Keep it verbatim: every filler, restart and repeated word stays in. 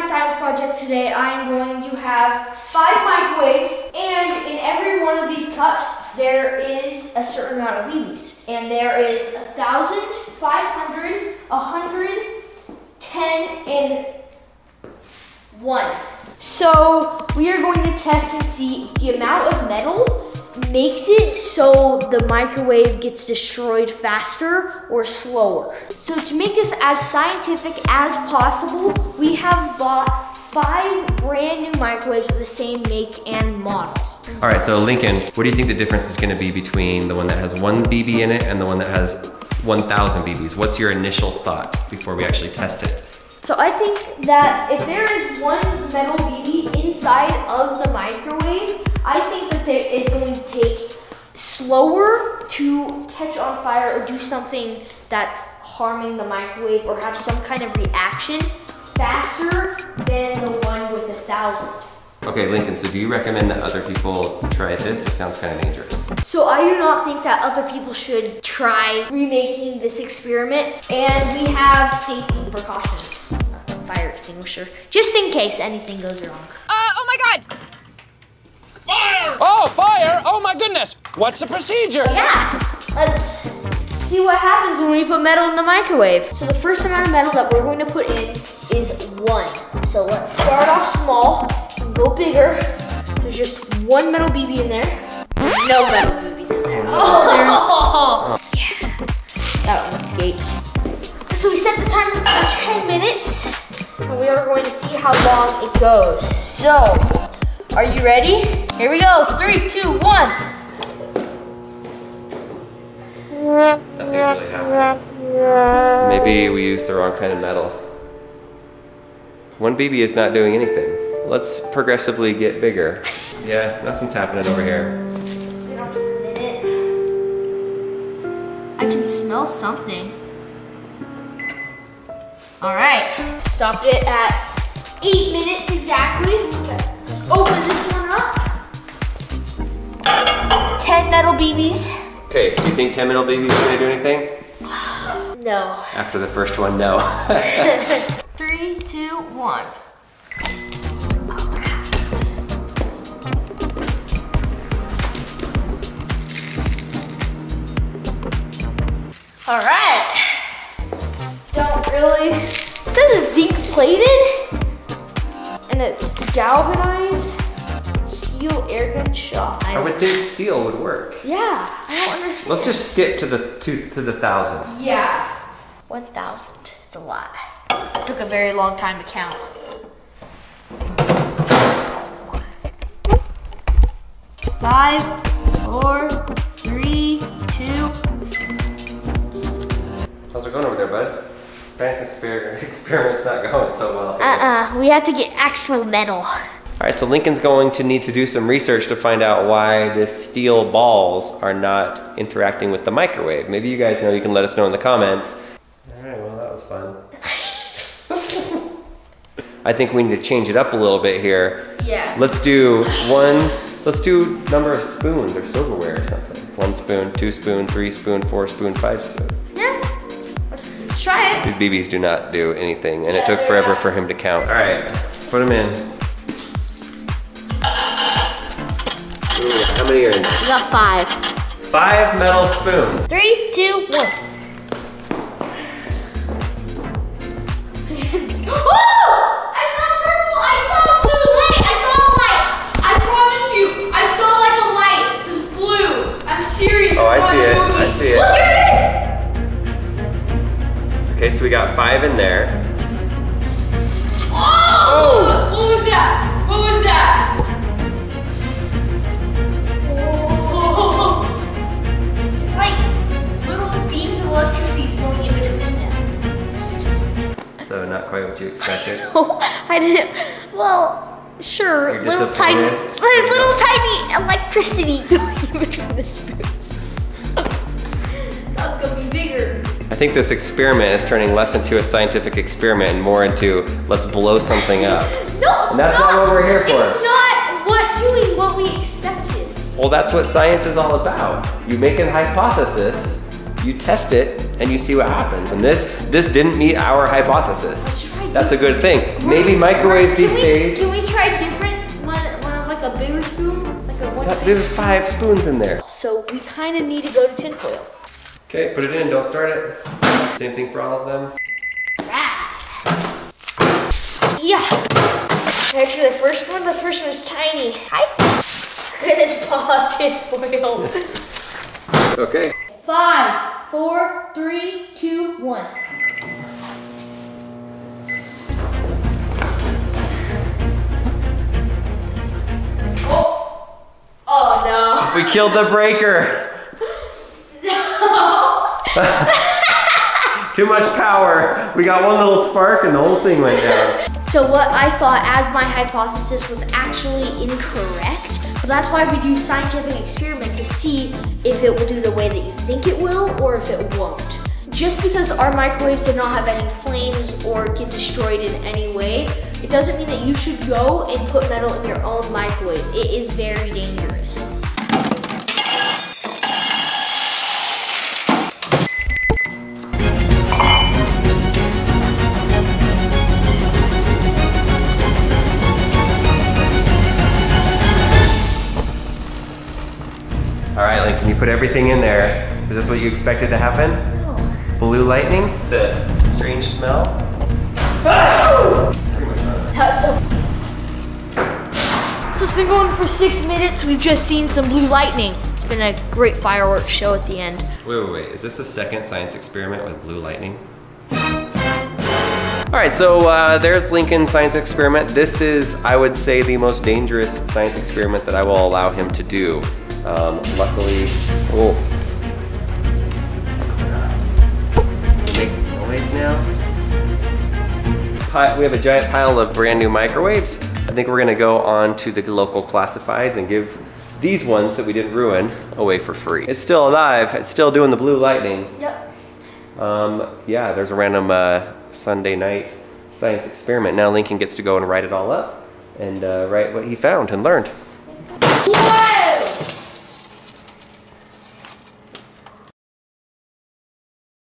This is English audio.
my science project today, I am going to have five microwaves, and in every one of these cups, there is a certain amount of B Bs. And there is a thousand, five hundred, a hundred, ten, and one. So we are going to test and see if the amount of metal makes it so the microwave gets destroyed faster or slower. So to make this as scientific as possible, we have bought five brand new microwaves with the same make and model. All right, so Lincoln, what do you think the difference is gonna be between the one that has one B B in it and the one that has one thousand B Bs? What's your initial thought before we actually test it? So I think that if there is one metal B B inside of the microwave, I think that it's going to take slower to catch on fire or do something that's harming the microwave or have some kind of reaction faster than the one with a thousand. Okay, Lincoln, so do you recommend that other people try this? It sounds kind of dangerous. So I do not think that other people should try remaking this experiment, and we have safety precautions. Fire extinguisher, just in case anything goes wrong. Uh, oh my God! Fire! Oh, fire! Oh my goodness! What's the procedure? Yeah, let's see what happens when we put metal in the microwave. So the first amount of metal that we're going to put in is one. So let's start off small and go bigger. There's just one metal B B in there. No metal B Bs in there. Oh, oh. Yeah. That one escaped. So we set the timer for ten minutes, and we are going to see how long it goes. So, are you ready? Here we go, three, two, one. Nothing really happened. Maybe we used the wrong kind of metal. One B B is not doing anything. Let's progressively get bigger. Yeah, nothing's happening over here. I can smell something. All right, stopped it at eight minutes exactly. Let's open this one up. ten metal B Bs. Okay, do you think ten metal B Bs are gonna do anything? No. After the first one, no. Three, two, one. All right. Don't really, this is zinc plated and it's galvanized. Steel air gun shot. I would think steel would work. Yeah, I don't understand. Let's just skip to the to, to the thousand. Yeah, one thousand. It's a lot. It took a very long time to count. Five, four, three, two. How's it going over there, bud? Science experiment's not going so well. Uh-uh. We have to get actual metal. All right, so Lincoln's going to need to do some research to find out why the steel balls are not interacting with the microwave. Maybe you guys know, you can let us know in the comments. All right, well, that was fun. I think we need to change it up a little bit here. Yeah. Let's do one, let's do number of spoons or silverware or something. One spoon, two spoon, three spoon, four spoon, five spoon. Yeah, let's try it. These B Bs do not do anything, and yeah, it took forever for him to count. All right, put them in. How many are in there? We got five. Five metal spoons. Three, two, one. Oh! I saw purple, I saw blue light, I saw a light. I promise you, I saw like a light. It was blue. I'm serious. Oh, I see it, I see it. Look, here it is! Okay, so we got five in there. Oh! Oh. What was that? What was that? So not quite what you expected. No, I didn't. Well, sure, little tiny. There's little tiny electricity going between the spoons. That's gonna be bigger. I think this experiment is turning less into a scientific experiment and more into let's blow something up. No, it's and that's not, not what we're here for. It's not what doing what we expected. Well, that's what science is all about. You make a hypothesis. You test it and you see what happens. And this this didn't meet our hypothesis. that's a good thing. Maybe microwaves these days. Can we try different one, one of like a bigger spoon? Like a one that, there's five spoons in there. So we kind of need to go to tinfoil. Okay, put it in, don't start it. Same thing for all of them. Yeah. Actually, the first one, the first one is tiny. Hi. It is paw tinfoil. Okay. Five, four, three, two, one. Oh. Oh no. We killed the breaker. No. Too much power. We got one little spark and the whole thing went down. So what I thought as my hypothesis was actually incorrect, but that's why we do scientific experiments to see if it will do the way that you think it will or if it won't. Just because our microwaves did not have any flames or get destroyed in any way, it doesn't mean that you should go and put metal in your own microwave. It is very dangerous. Can you put everything in there? Is this what you expected to happen? No. Blue lightning? The strange smell? Ah! So, so it's been going for six minutes. We've just seen some blue lightning. It's been a great fireworks show at the end. Wait, wait, wait. Is this a second science experiment with blue lightning? All right, so uh, there's Lincoln's science experiment. This is, I would say, the most dangerous science experiment that I will allow him to do. Um, luckily, oh, make noise now. We have a giant pile of brand new microwaves. I think we're gonna go on to the local classifieds and give these ones that we didn't ruin away for free. It's still alive, it's still doing the blue lightning. Yep. Um, yeah, there's a random uh, Sunday night science experiment. Now Lincoln gets to go and write it all up and uh, write what he found and learned. Yeah!